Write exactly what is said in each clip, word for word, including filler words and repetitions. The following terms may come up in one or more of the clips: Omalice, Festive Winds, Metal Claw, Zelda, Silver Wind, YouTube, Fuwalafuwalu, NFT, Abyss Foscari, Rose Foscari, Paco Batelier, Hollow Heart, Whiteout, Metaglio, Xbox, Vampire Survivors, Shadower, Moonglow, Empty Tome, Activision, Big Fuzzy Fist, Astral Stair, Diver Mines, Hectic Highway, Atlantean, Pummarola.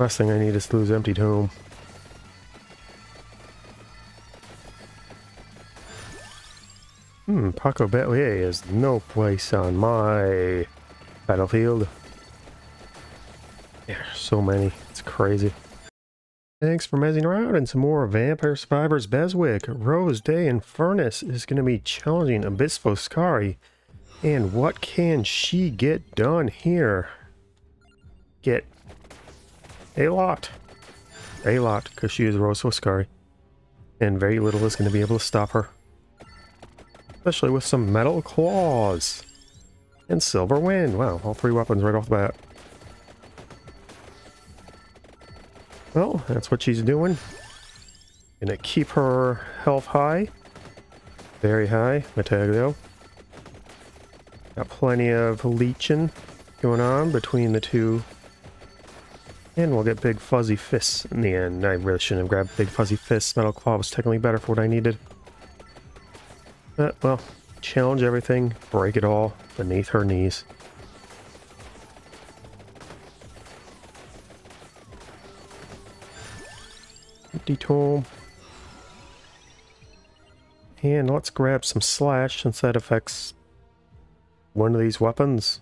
Last thing I need is to lose Empty Tome. Hmm, Paco Batelier has no place on my battlefield. There are so many. It's crazy. Thanks for mezzing around and some more Vampire Survivors BESWEC. Rose de Infernas is going to be challenging Abyss Foscari. And what can she get done here? Get a lot. A lot, because she is Rose Foscari. And very little is going to be able to stop her. Especially with some Metal Claws. And Silver Wind. Wow, all three weapons right off the bat. Well, that's what she's doing. Gonna keep her health high. Very high. Metaglio. Got plenty of leeching going on between the two. And we'll get Big Fuzzy Fists in the end. I really shouldn't have grabbed Big Fuzzy Fists. Metal Claw was technically better for what I needed. But, well, challenge everything. Break it all beneath her knees. Empty Tome. And let's grab some Slash since that affects one of these weapons.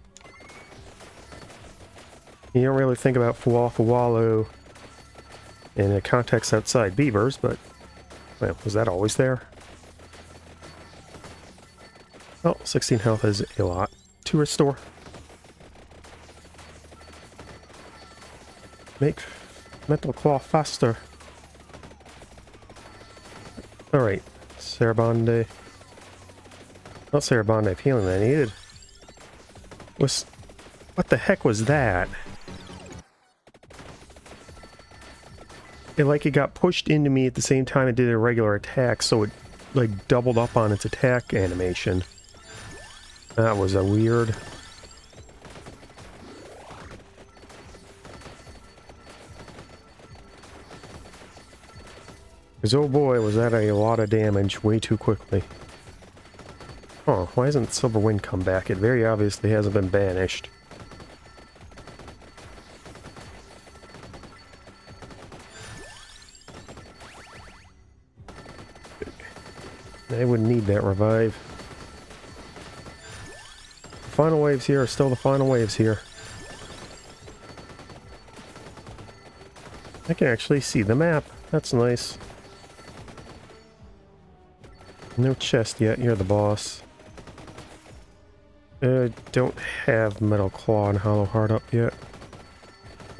You don't really think about Fuwalafuwalu in a context outside beavers, but, well, was that always there? Oh, sixteen health is a lot to restore. Make Metal Claw faster. Alright, Sarabande. Not Sarabande, of healing that I needed. Was... What the heck was that? It, like, it got pushed into me at the same time it did a regular attack, so it, like, doubled up on its attack animation. That was a weird... Because, oh boy, was that a lot of damage way too quickly. Huh, why hasn't Silver Wind come back? It very obviously hasn't been banished. I wouldn't need that revive. The final waves here are still the final waves here. I can actually see the map. That's nice. No chest yet, you're the boss. Uh, don't have Metal Claw and Hollow Heart up yet.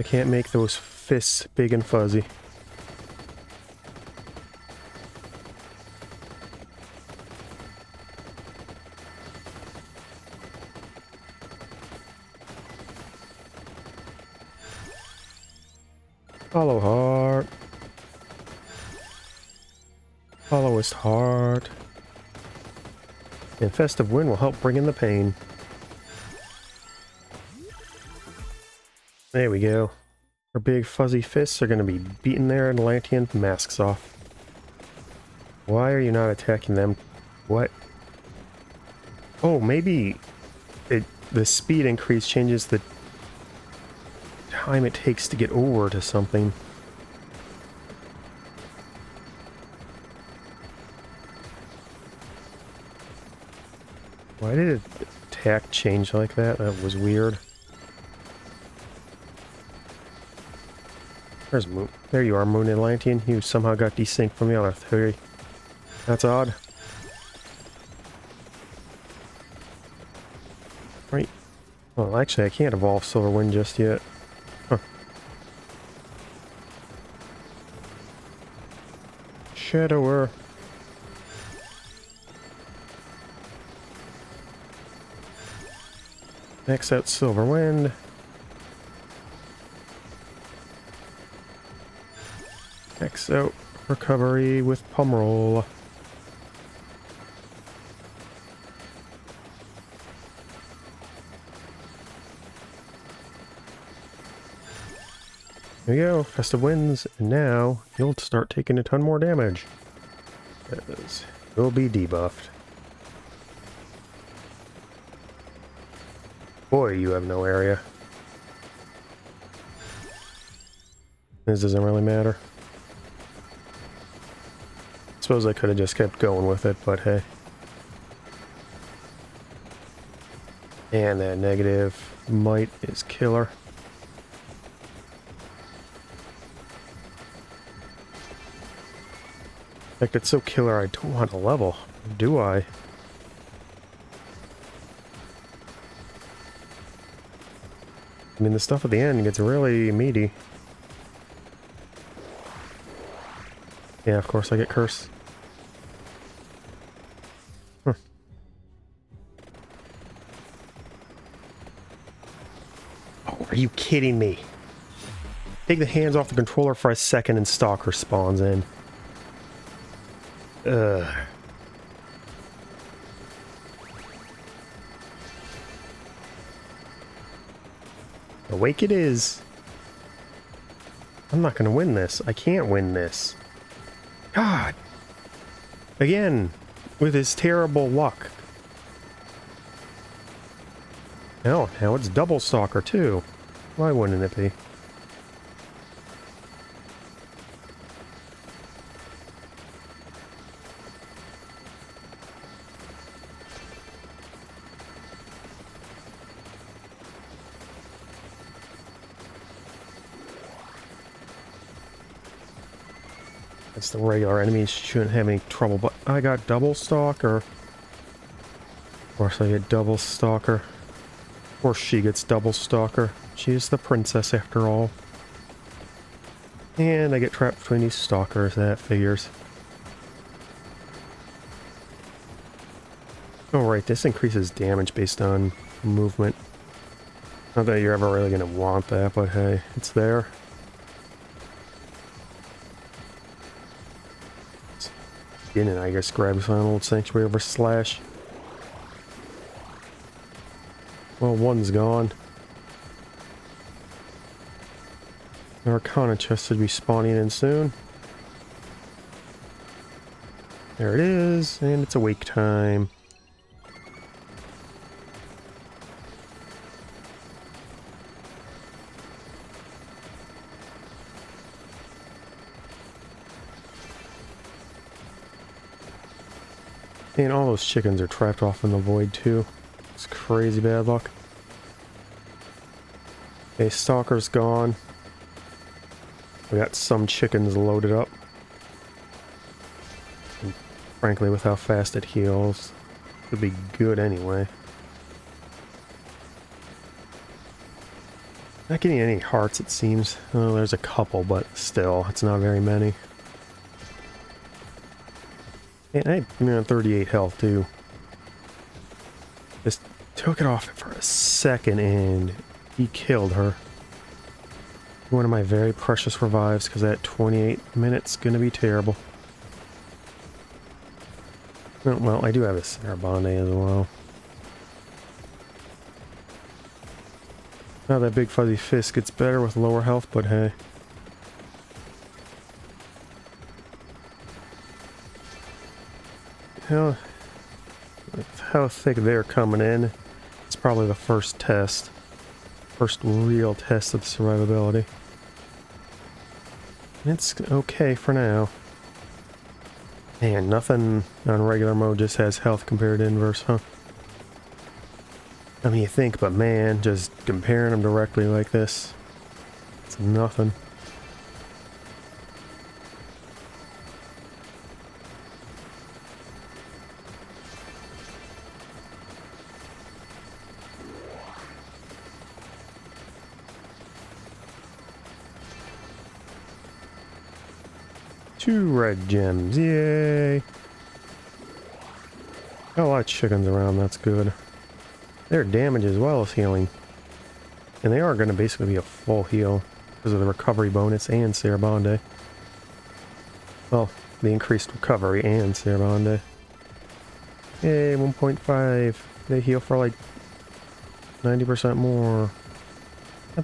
I can't make those fists big and fuzzy. Hollow Heart. Hollowest Heart. And Festive Wind will help bring in the pain. There we go. Our Big Fuzzy Fists are going to be beating their Atlantean masks off. Why are you not attacking them? What? Oh, maybe it, the speed increase changes the time it takes to get over to something. Why did attack change like that? That was weird. Where's Moon? There you are, Moon Atlantean. You somehow got desynced from the other three. That's odd. Right. Well, actually, I can't evolve Silver Wind just yet. Huh. Shadower. Next out, Silver Wind. Next out, recovery with Pummarola. There we go, Festive Winds, and now you'll start taking a ton more damage. You'll be debuffed. Boy, you have no area. This doesn't really matter. Suppose I could have just kept going with it, but hey. And that negative might is killer. In fact, it's so killer I don't want to level, do I? I mean, the stuff at the end gets really meaty. Yeah, of course I get cursed. Are you kidding me? Take the hands off the controller for a second and Stalker spawns in. Ugh. Awake it is. I'm not gonna win this. I can't win this. God. Again, with his terrible luck. Now, now it's double Stalker too. Why wouldn't it be? That's the regular enemies, shouldn't have any trouble, but I got double Stalker. Of course I get double Stalker. Of course she gets double Stalker. She is the princess after all. And I get trapped between these Stalkers, that figures. Oh right, this increases damage based on movement. Not that you're ever really gonna want that, but hey, it's there. Didn't I just grab some old sanctuary over slash? Well, one's gone. The Arcana chest should be spawning in soon. There it is, and it's awake time. And all those chickens are trapped off in the void too. It's crazy bad luck. Okay, Stalker's gone. We got some chickens loaded up. And frankly, with how fast it heals, it'll be good anyway. Not getting any hearts, it seems. Oh, there's a couple, but still, it's not very many. And I, you know, thirty-eight health too. Just took it off for a second and he killed her. One of my very precious revives, because that twenty-eight minutes gonna be terrible. Oh, well, I do have a Sarabande as well. Now that Big Fuzzy Fist gets better with lower health, but hey. How, how thick they're coming in, it's probably the first test. First real test of survivability. And it's okay for now. Man, nothing on regular mode just has health compared to inverse, huh? I mean, you think, but man, just comparing them directly like this, it's nothing. Two red gems, yay! Got a lot of chickens around, that's good. They're damage as well as healing. And they are going to basically be a full heal because of the recovery bonus and Sarabande. Well, the increased recovery and Sarabande. Yay, one point five. They heal for like ninety percent more.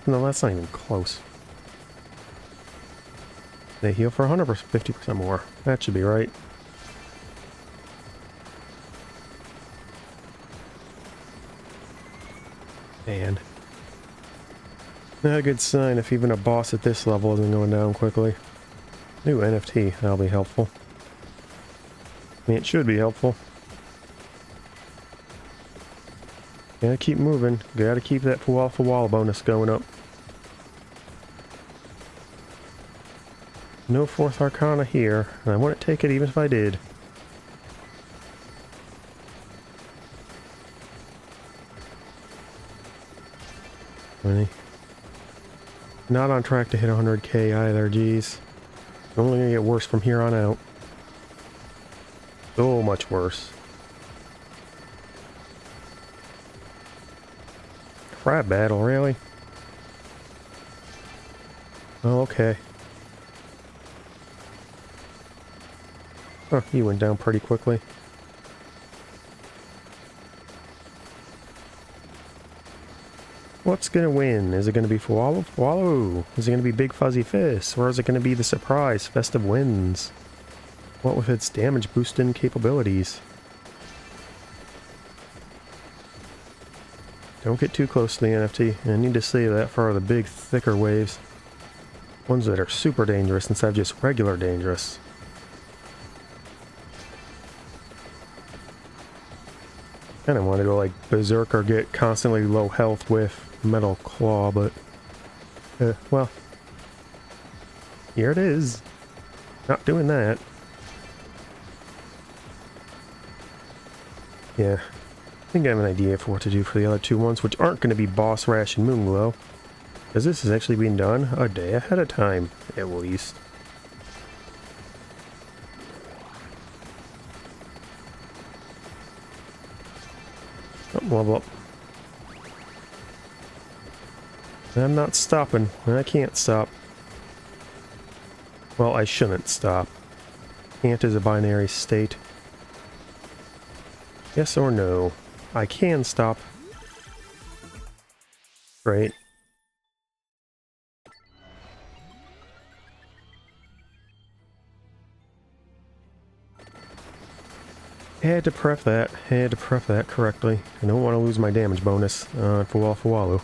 No, that's not even close. They heal for one hundred percent, fifty percent more. That should be right. And Not a good sign if even a boss at this level isn't going down quickly. New N F T, that'll be helpful. I mean, it should be helpful. Gotta keep moving. Gotta keep that Fuwalafuwalu bonus going up. No fourth Arcana here, and I wouldn't take it even if I did. twenty. Not on track to hit one hundred K either, geez. Only gonna get worse from here on out. So much worse. Crab battle, really? Oh, okay. Huh, he went down pretty quickly. What's gonna win? Is it gonna be Fuwalafuwalu? Is it gonna be Big Fuzzy Fist? Or is it gonna be the surprise Festive Winds? What with its damage boosting capabilities? Don't get too close to the N F T. I need to save that for the big, thicker waves. Ones that are super dangerous instead of just regular dangerous. Kinda wanted to go like berserk or get constantly low health with Metal Claw, but uh, well, here it is. Not doing that. Yeah, I think I have an idea for what to do for the other two ones, which aren't going to be Boss Rash and Moonglow, because this is actually being done a day ahead of time, at least. Level up. I'm not stopping. I can't stop. Well, I shouldn't stop. Can't is a binary state. Yes or no. I can stop. Great. Had to prep that. Had to prep that correctly. I don't want to lose my damage bonus uh, for Fuwalafuwalu.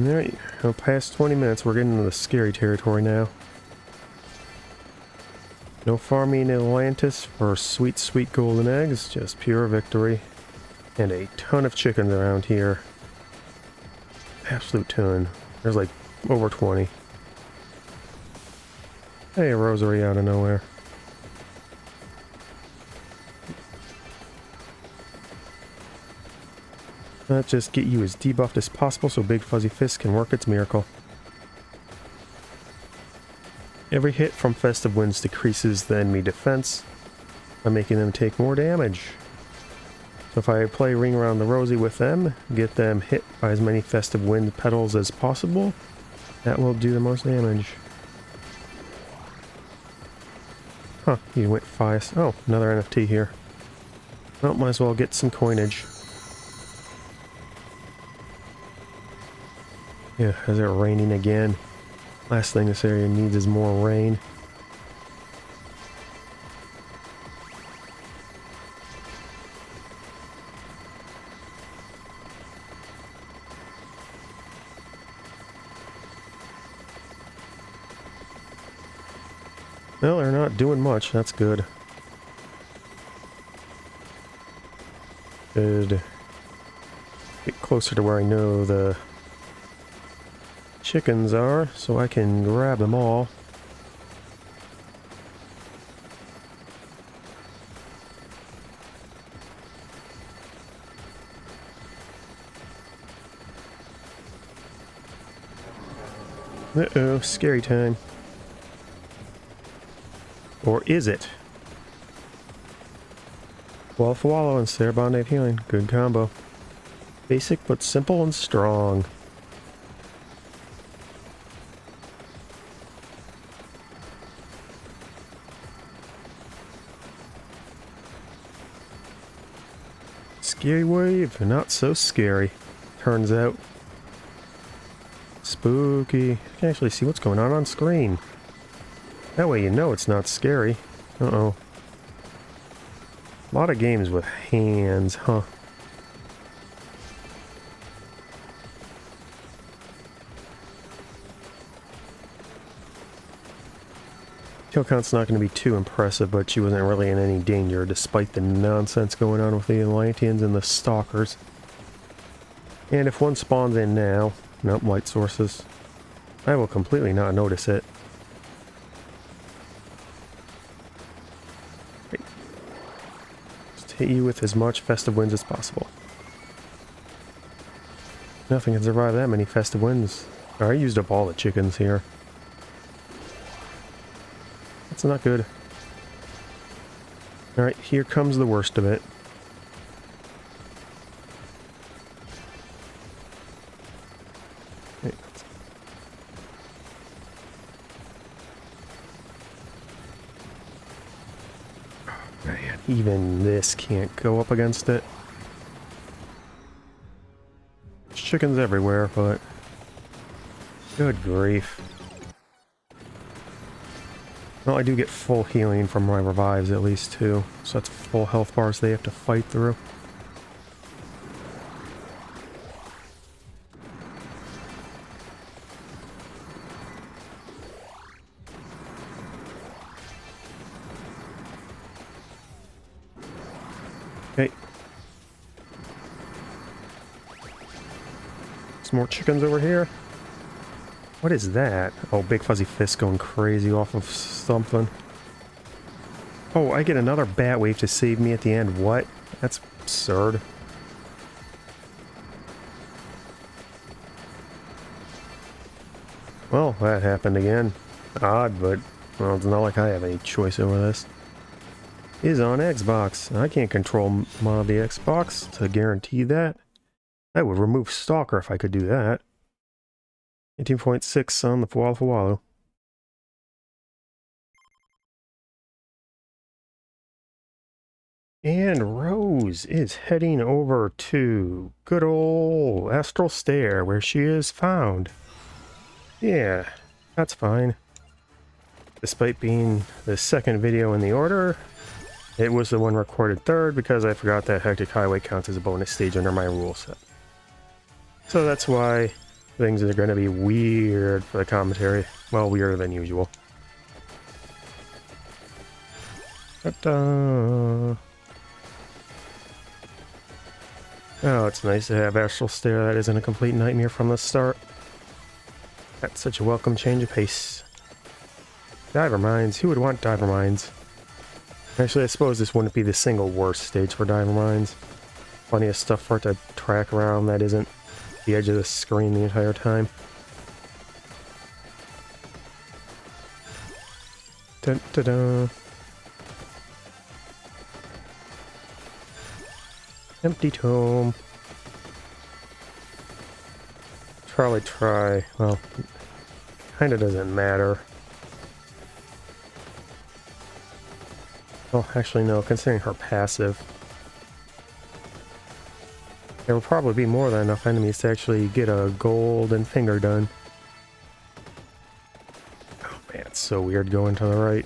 Alright, well, past twenty minutes, we're getting into the scary territory now. No farming in Atlantis for sweet, sweet golden eggs. Just pure victory. And a ton of chickens around here. Absolute ton. There's like over twenty. Hey, a rosary out of nowhere. Let's just get you as debuffed as possible so Big Fuzzy Fist can work its miracle. Every hit from Festive Winds decreases the enemy defense by making them take more damage. So if I play Ring Around the Rosie with them, get them hit by as many Festive Wind petals as possible, that will do the most damage. Huh, you went fast. Oh, another N F T here. Well, might as well get some coinage. Yeah, is it raining again? Last thing this area needs is more rain. Well, they're not doing much, that's good. Good. Get closer to where I know the chickens are, so I can grab them all. Uh-oh, scary time. Or is it? Well, Fuwalafuwalu and Sarabande healing. Good combo. Basic but simple and strong. Scary wave, not so scary. Turns out. Spooky. I can actually see what's going on on screen. That way you know it's not scary. Uh-oh. A lot of games with hands, huh? Kill count's not going to be too impressive, but she wasn't really in any danger despite the nonsense going on with the Atlanteans and the Stalkers. And if one spawns in now... Nope, light sources. I will completely not notice it. Hey. Just hit you with as much Festive Winds as possible. Nothing can survive that many Festive Winds. I used up all the chickens here. That's not good. Alright, here comes the worst of it. Even this can't go up against it. There's chickens everywhere, but... Good grief. Well, I do get full healing from my revives at least, too. So that's full health bars they have to fight through. More chickens over here. What is that? Oh, Big Fuzzy Fist going crazy off of something. Oh, I get another bat wave to save me at the end. What? That's absurd. Well, that happened again. Odd, but well, it's not like I have any choice over this. It is on Xbox. I can't control mod the Xbox to guarantee that. I would remove Stalker if I could do that. eighteen point six on the Fuwalafuwalu. And Rose is heading over to good old Astral Stair, where she is found. Yeah, that's fine. Despite being the second video in the order, it was the one recorded third because I forgot that Hectic Highway counts as a bonus stage under my rule set. So that's why things are going to be weird for the commentary. Well, weirder than usual. Ta-da. Oh, it's nice to have Astral Stair. That isn't a complete nightmare from the start. That's such a welcome change of pace. Diver Mines. Who would want Diver Mines? Actually, I suppose this wouldn't be the single worst stage for Diver Mines. Plenty of stuff for it to track around that isn't the edge of the screen the entire time. Dun, dun, dun. Empty Tome. Probably try. Well, kind of doesn't matter. Well, actually, no. Considering her passive. There will probably be more than enough enemies to actually get a golden finger done. Oh man, it's so weird going to the right.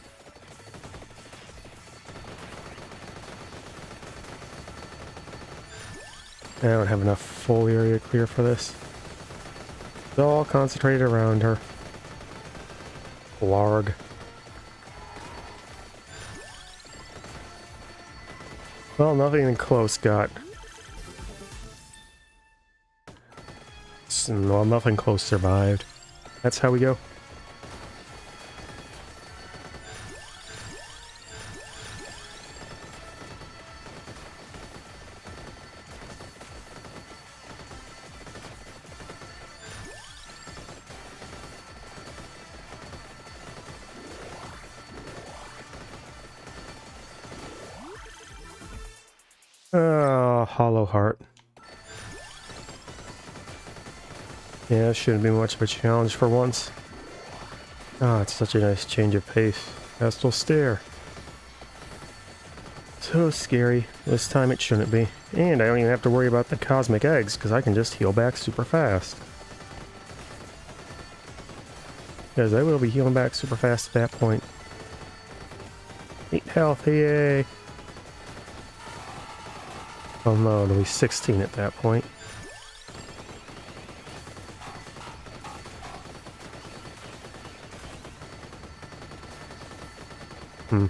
I don't have enough full area clear for this. It's all concentrated around her. Blarg. Well, nothing even close got... Well, nothing close survived. That's how we go. Oh, Hollow Heart. Yeah, shouldn't be much of a challenge for once. Ah, oh, it's such a nice change of pace. Astral Stair. So scary. This time it shouldn't be. And I don't even have to worry about the Cosmic Eggs, because I can just heal back super fast. Because I will be healing back super fast at that point. eight health, yay! Oh no, it'll be sixteen at that point. Hmm.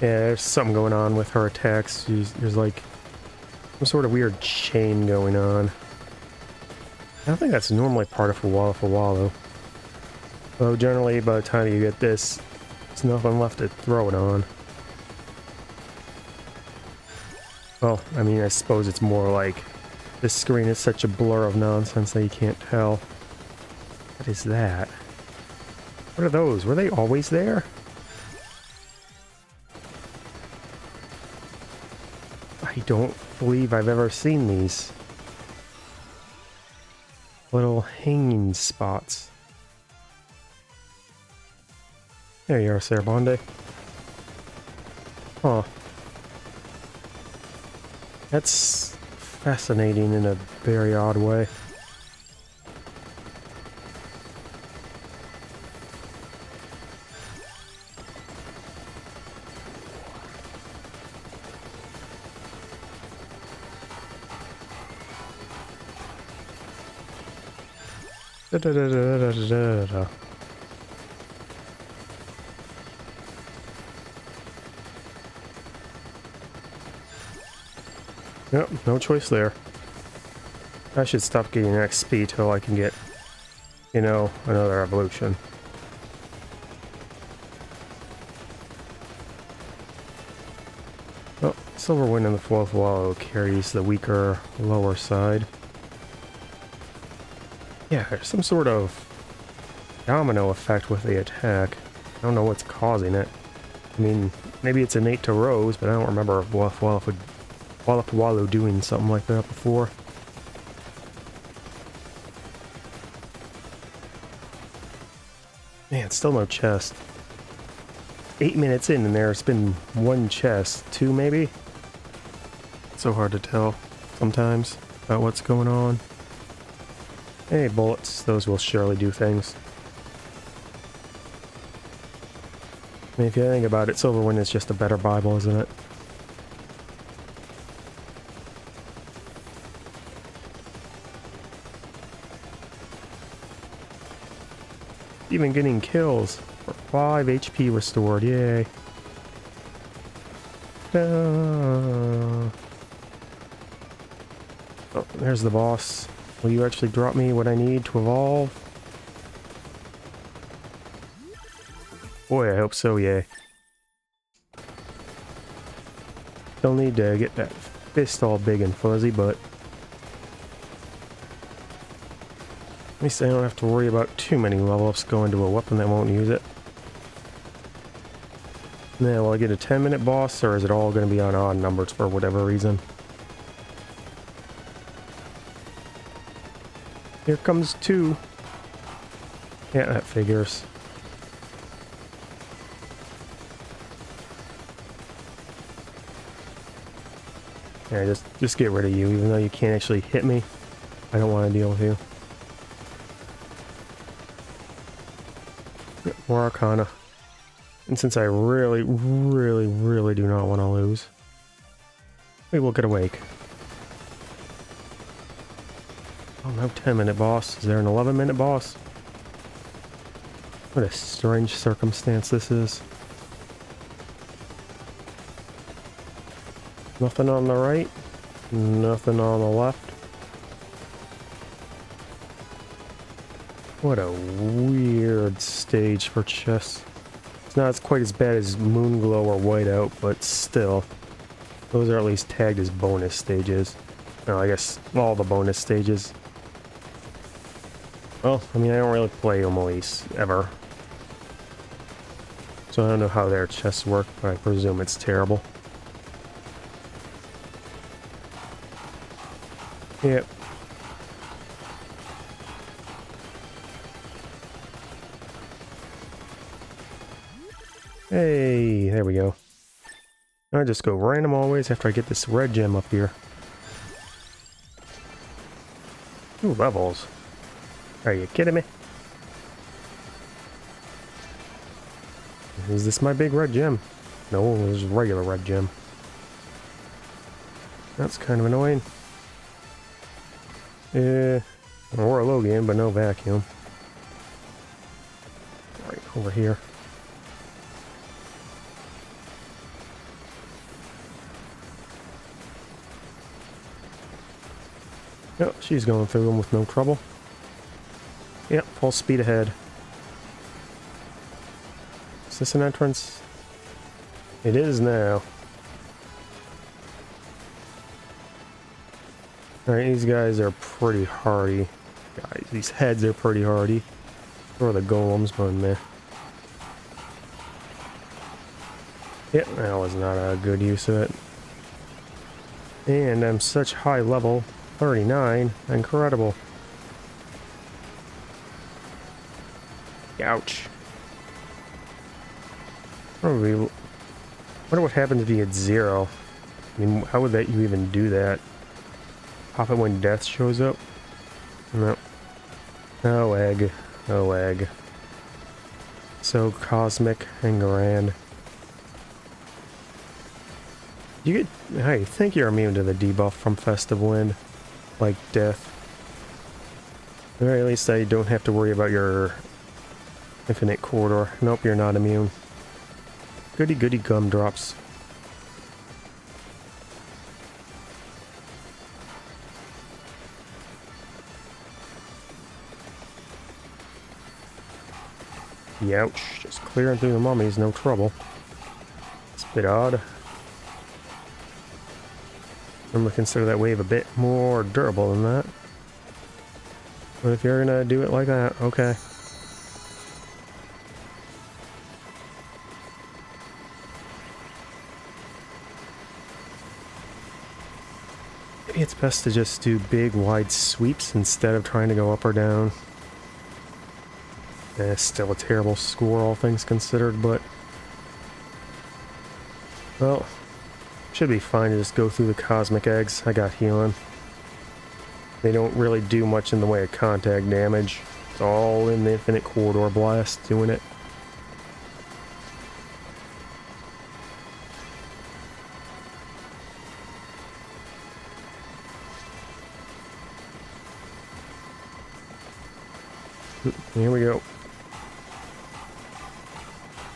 Yeah, there's something going on with her attacks. She's, there's like some sort of weird chain going on. I don't think that's normally part of Fuwalafuwalu. Though generally by the time you get this, there's nothing left to throw it on. Well, I mean, I suppose it's more like this screen is such a blur of nonsense that you can't tell. What is that? What are those? Were they always there? I don't believe I've ever seen these little hanging spots. There you are, Sarabande. Huh. That's fascinating in a very odd way. Da da da da da da da da. Yep, no choice there. I should stop getting X P till I can get, you know, another evolution. Oh, Silver Wind and the Fuwalafuwalu carries the weaker lower side. Yeah, there's some sort of domino effect with the attack. I don't know what's causing it. I mean, maybe it's innate to Rose, but I don't remember Fuwalafuwalu doing something like that before. Man, still no chest. Eight minutes in and there's been one chest. Two, maybe? It's so hard to tell sometimes about what's going on. Hey, bullets. Those will surely do things. I mean, if you think about it, Silver Wind is just a better Bible, isn't it? Even getting kills for five H P restored. Yay. Oh, there's the boss. Will you actually drop me what I need to evolve? Boy, I hope so, yay. Still need to get that fist all big and fuzzy, but at least I don't have to worry about too many level-ups going to a weapon that won't use it. Now, will I get a ten minute boss, or is it all going to be on odd numbers for whatever reason? Here comes two. Yeah, that figures. Yeah, just just get rid of you, even though you can't actually hit me. I don't want to deal with you. Yep, more Arcana. And since I really, really, really do not want to lose, we will get awake. Oh, no ten minute boss. Is there an eleven minute boss? What a strange circumstance this is. Nothing on the right. Nothing on the left. What a weird stage for chests. It's not as quite as bad as Moonglow or Whiteout, but still. Those are at least tagged as bonus stages. No, I guess all the bonus stages. Well, I mean, I don't really play Omalice, ever. So I don't know how their chests work, but I presume it's terrible. Yep. Hey, there we go. I just go random always after I get this red gem up here. Two levels. Are you kidding me? Is this my big red gem? No, it was regular red gem. That's kind of annoying. Yeah, or a Logian, but no vacuum. Right over here. Yep, oh, she's going through them with no trouble. Yep, full speed ahead. Is this an entrance? It is now. Alright, these guys are pretty hardy. Guys, these heads are pretty hardy. Or the golems, but meh. Yep, that was not a good use of it. And I'm such high level. thirty-nine, incredible. Ouch. Probably, wonder what happens if you get zero. I mean, how would that you even do that? Pop it when death shows up? No. No egg. No egg. So Cosmic and grand. You get, hey, I think you're immune to the debuff from Festive Wind. Like death. Or at least I don't have to worry about your Infinite Corridor. Nope, you're not immune. Goody goody gumdrops. Youch, just clearing through the mummies, no trouble. It's a bit odd. I'm going to consider that wave a bit more durable than that. But if you're going to do it like that, okay. Maybe it's best to just do big, wide sweeps instead of trying to go up or down. Eh, still a terrible score, all things considered, but... well... should be fine to just go through the Cosmic Eggs. I got healing. They don't really do much in the way of contact damage. It's all in the Infinite Corridor Blast doing it. Here we go.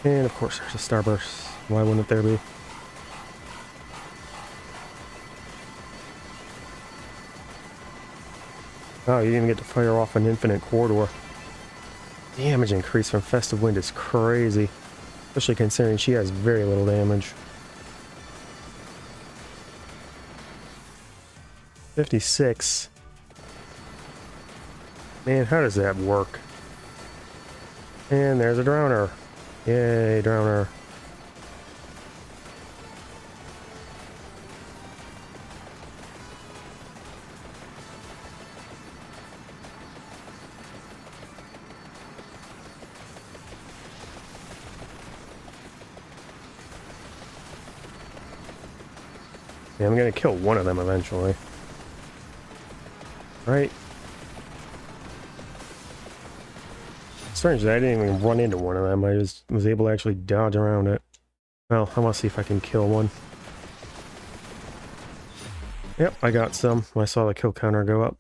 And of course there's a starburst. Why wouldn't there be? Oh, you didn't even get to fire off an Infinite Corridor. Damage increase from Festive Wind is crazy. Especially considering she has very little damage. fifty-six. Man, how does that work? And there's a Drowner. Yay, Drowner. Yeah, I'm gonna kill one of them eventually. Right? Strangely, I didn't even run into one of them. I just was able to actually dodge around it. Well, I want to see if I can kill one. Yep, I got some. I saw the kill counter go up.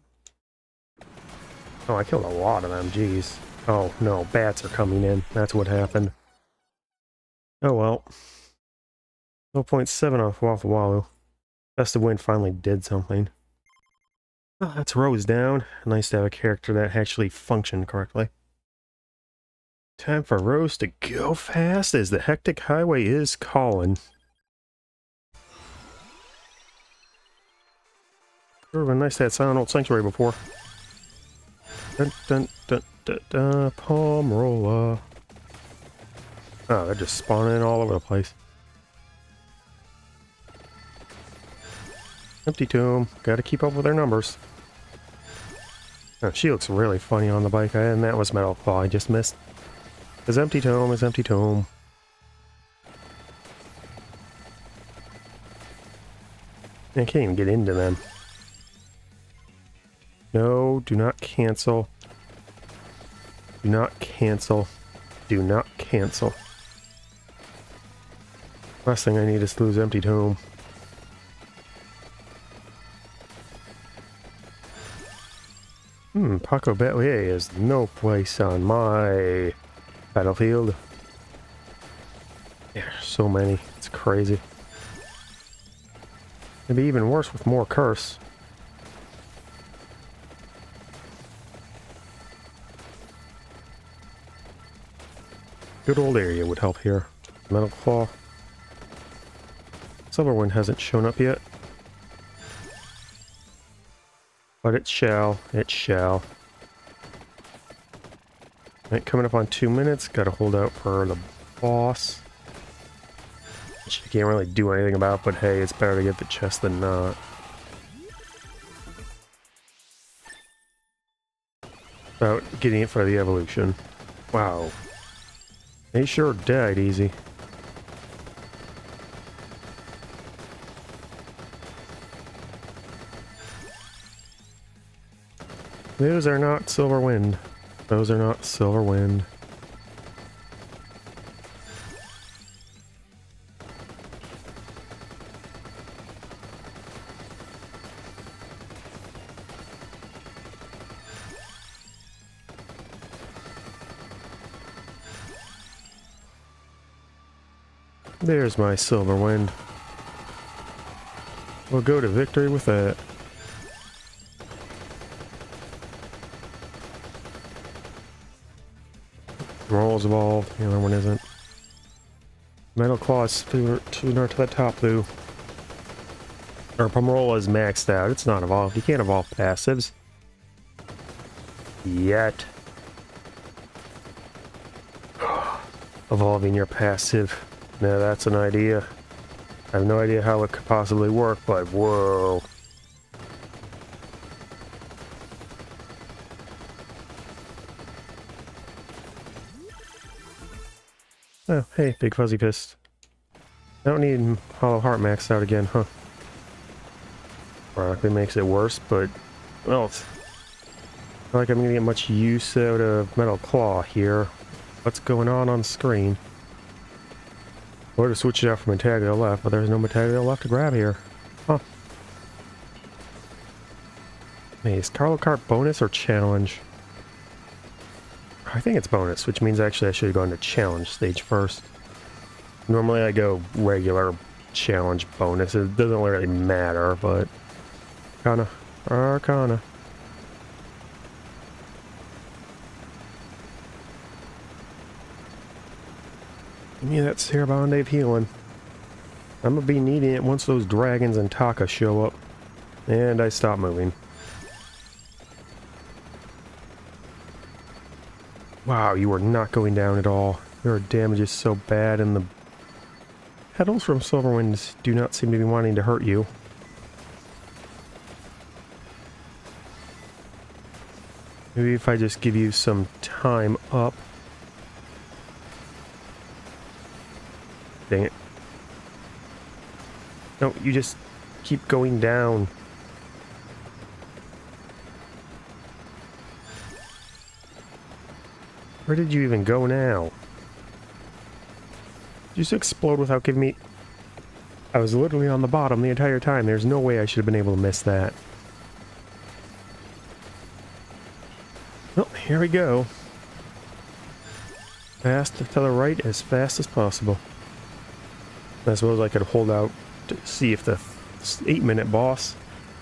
Oh, I killed a lot of them. Jeez. Oh, no. Bats are coming in. That's what happened. Oh, well. zero point seven off Fuwalafuwalu. Festive Wind finally did something. Oh, that's Rose down. Nice to have a character that actually functioned correctly. Time for Rose to go fast as the Hectic Highway is calling. Sure would have been nice to have Silent Old Sanctuary before. Dun dun dun dun dun. Pummarola. Oh, they're just spawning all over the place. Empty Tome. Gotta keep up with their numbers. Oh, she looks really funny on the bike, and that was Metal Claw I just missed. His Empty Tome is Empty Tome. I can't even get into them. No, do not cancel. Do not cancel. Do not cancel. Last thing I need is to lose Empty Tome. Hmm, Paco Batlier is no place on my battlefield. There's so many. It's crazy. It'd be even worse with more curse. Good old area would help here. Metal Claw. Silver Wind hasn't shown up yet. But it shall. It shall. Alright, coming up on two minutes. Gotta hold out for the boss. Which I can't really do anything about, but hey, it's better to get the chest than not. About getting it for the evolution. Wow. They sure died easy. Those are not Silver Wind. Those are not Silver Wind. There's my Silver Wind. We'll go to victory with that. Roll's evolved, the other one isn't. Metal Claw is to that top blue. Our Pummarola is maxed out, it's not evolved. You can't evolve passives. Yet. Evolving your passive. Now that's an idea. I have no idea how it could possibly work, but whoa. Oh, hey, Big Fuzzy Fist. I don't need Hollow Heart maxed out again, huh? Probably makes it worse, but... well, it's not like I'm gonna get much use out of Metal Claw here. What's going on on screen? Or to switch it out from Metaglio left, but there's no Metaglio left to grab here. Huh. Hey, is Carlo Kart bonus or challenge? I think it's bonus, which means actually I should have gone to challenge stage first. Normally I go regular challenge bonus. It doesn't really matter, but... Arcana. Arcana. Give me that Sarabande of healing. I'm gonna be needing it once those dragons and Taka show up. And I stop moving. Wow, you are not going down at all. Your damage is so bad, and the petals from Silverwind do not seem to be wanting to hurt you. Maybe if I just give you some time up. Dang it. No, you just keep going down. Where did you even go now? Did you just explode without giving me... I was literally on the bottom the entire time. There's no way I should have been able to miss that. Well, here we go. Fast to the right as fast as possible. I suppose I could hold out to see if the eight minute boss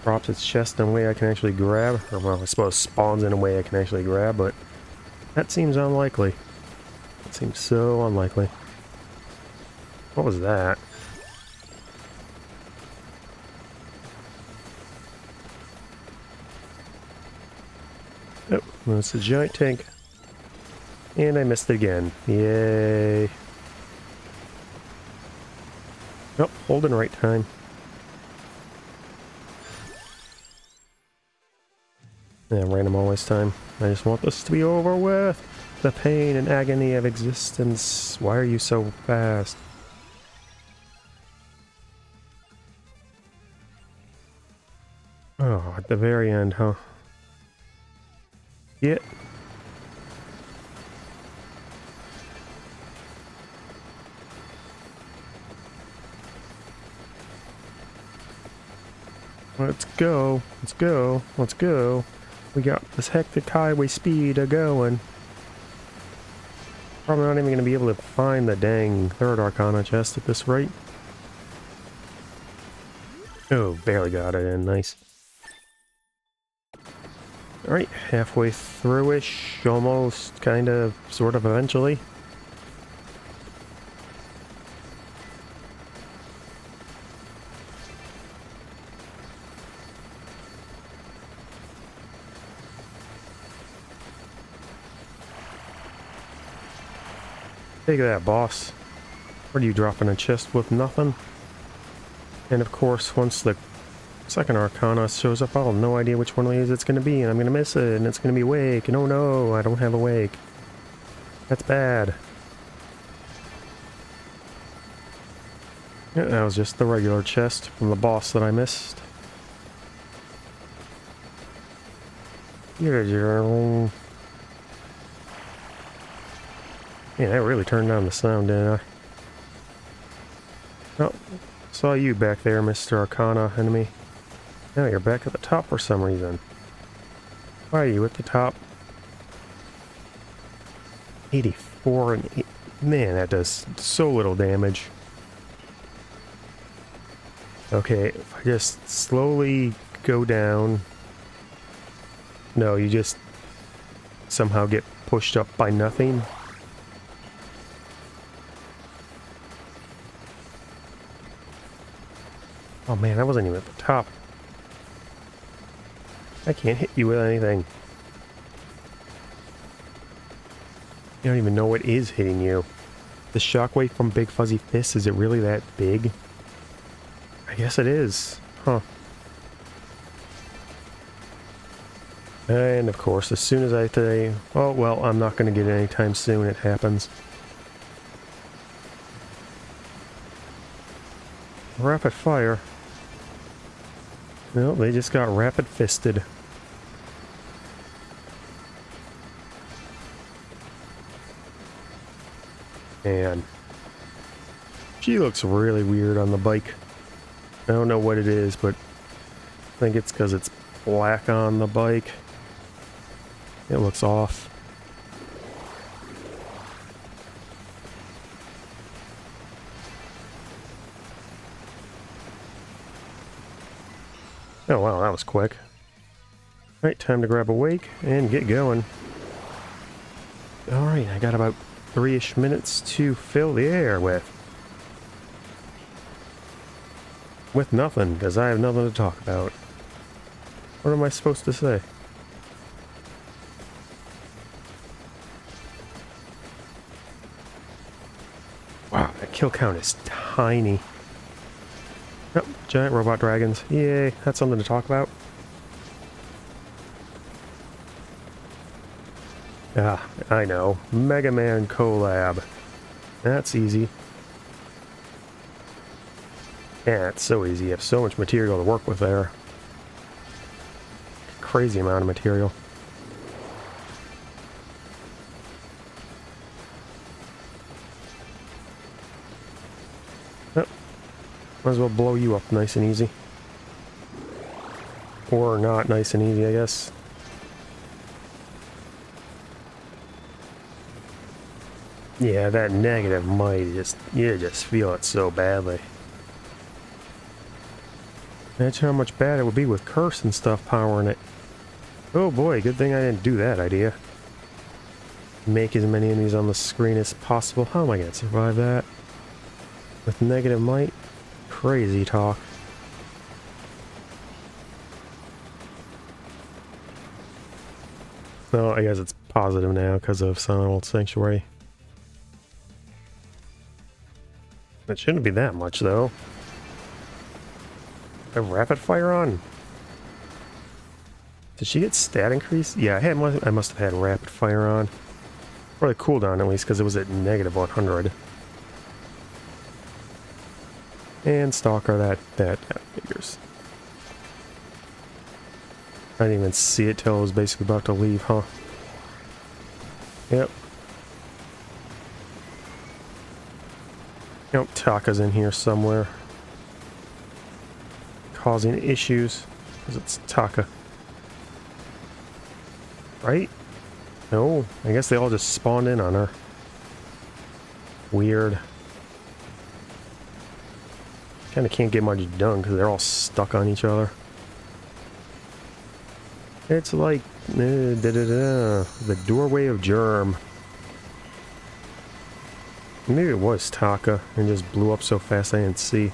drops its chest in a way I can actually grab. Or, well, I suppose spawns in a way I can actually grab, but that seems unlikely. That seems so unlikely. What was that? Oh, that's a giant tank. And I missed it again. Yay. Nope, holding right time. Yeah, random always time. I just want this to be over with. The pain and agony of existence. Why are you so fast? Oh, at the very end, huh? Yeah. Let's go. Let's go. Let's go. We got this hectic highway speed a-going. Probably not even going to be able to find the dang third Arcana chest at this rate. Oh, barely got it in. Nice. Alright, halfway through-ish. Almost, kind of, sort of, eventually. Take that, boss. What are you dropping a chest with nothing? And of course, once the second Arcana shows up, I'll have no idea which one of these it's going to be, and I'm going to miss it, and it's going to be Wake, and oh no, I don't have a Wake. That's bad. Yeah, that was just the regular chest from the boss that I missed. You're your... Yeah, that really turned down the sound, didn't I? Oh, saw you back there, Mister Arcana enemy. Now you're back at the top for some reason. Why are you at the top? eighty-four and... eight. Man, that does so little damage. Okay, if I just slowly go down... No, you just somehow get pushed up by nothing. Oh man, I wasn't even at the top. I can't hit you with anything. You don't even know what is hitting you. The shockwave from Big Fuzzy Fist, is it really that big? I guess it is. Huh. And of course, as soon as I say, oh well, I'm not going to get it anytime soon, it happens. Rapid fire. No, they just got rapid-fisted. Man. She looks really weird on the bike. I don't know what it is, but I think it's because it's black on the bike. It looks off. Oh wow, that was quick. Alright, time to grab a Wake and get going. Alright, I got about three-ish minutes to fill the air with. With nothing, because I have nothing to talk about. What am I supposed to say? Wow, that kill count is tiny. Yep, giant robot dragons. Yay, that's something to talk about. Ah, I know. Mega Man collab. That's easy. Yeah, it's so easy. You have so much material to work with there. Crazy amount of material. Might as well blow you up nice and easy. Or not nice and easy, I guess. Yeah, that negative might just... You just feel it so badly. Imagine how much bad it would be with Curse and stuff powering it. Oh boy, good thing I didn't do that idea. Make as many enemies on the screen as possible. How am I gonna survive that? With negative might? Crazy talk. Well, I guess it's positive now because of Silent Old Sanctuary. It shouldn't be that much, though. I rapid fire on. Did she get stat increase? Yeah, I had. I must have had rapid fire on. Or the cooldown, at least, because it was at negative one hundred. And Stalker, that, that, that figures. I didn't even see it till it was basically about to leave, huh? Yep. Nope, Taka's in here somewhere. causing issues because it's Taka. Right? No, I guess they all just spawned in on her. Weird. Kind of can't get much done because they're all stuck on each other. It's like uh, da, da, da, the doorway of Germ. Maybe it was Taka and just blew up so fast I didn't see.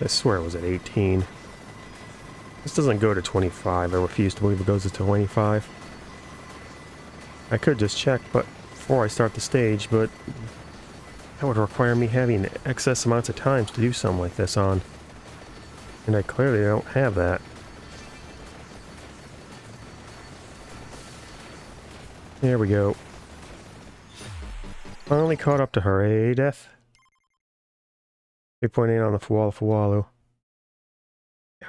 I swear it was at eighteen. This doesn't go to twenty-five. I refuse to believe it goes to twenty-five. I could just check, but before I start the stage, but that would require me having excess amounts of times to do something like this on. And I clearly don't have that. There we go. Finally caught up to her, eh, Death? three point eight on the Fuwalafuwalu.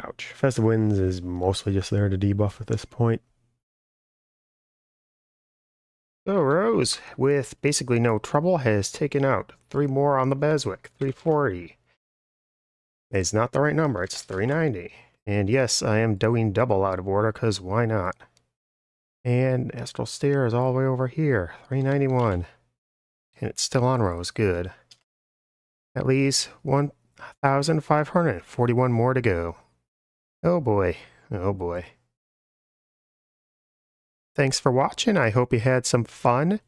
Ouch. Festive Winds is mostly just there to debuff at this point. So Rose, with basically no trouble, has taken out three more on the BESWEC. three forty. It's not the right number, it's three ninety. And yes, I am doing double out of order, because why not? And Astral Stair is all the way over here, three ninety-one. And it's still on Rose, good. That leaves one thousand five hundred forty-one more to go. Oh boy, oh boy. Thanks for watching, I hope you had some fun.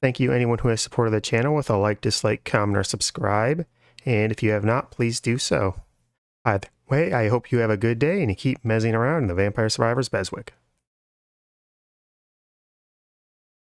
Thank you anyone who has supported the channel with a like, dislike, comment, or subscribe. And if you have not, please do so. Either way, I hope you have a good day and you keep mezzing around in the Vampire Survivors BESWEC.